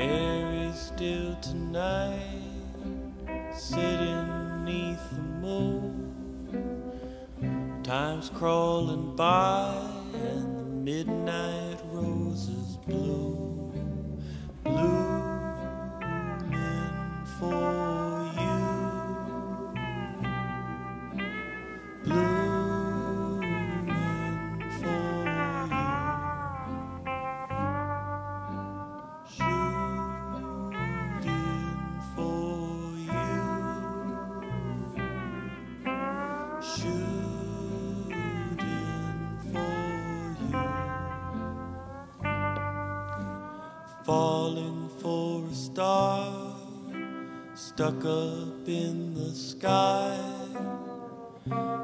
Air is still tonight, sitting neath the moon. Time's crawling by and the midnight roses bloom. Blooming for you, blooming for you. Shooting for you, falling for a star, stuck up in the sky.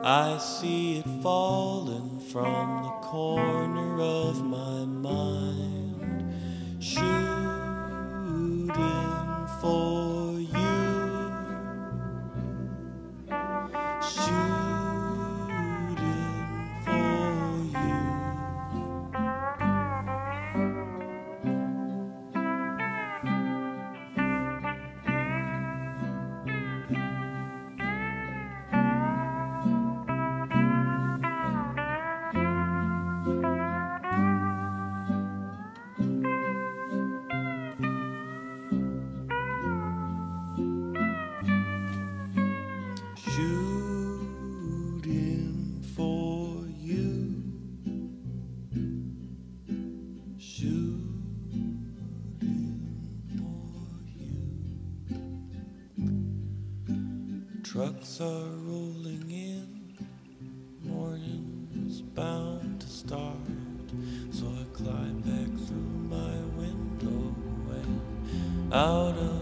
I see it falling from the corner of my mind. Shooting for you, shooting. Shooting for you, shooting for you. Trucks are rolling in, morning was bound to start, so I climbed back through my window and out of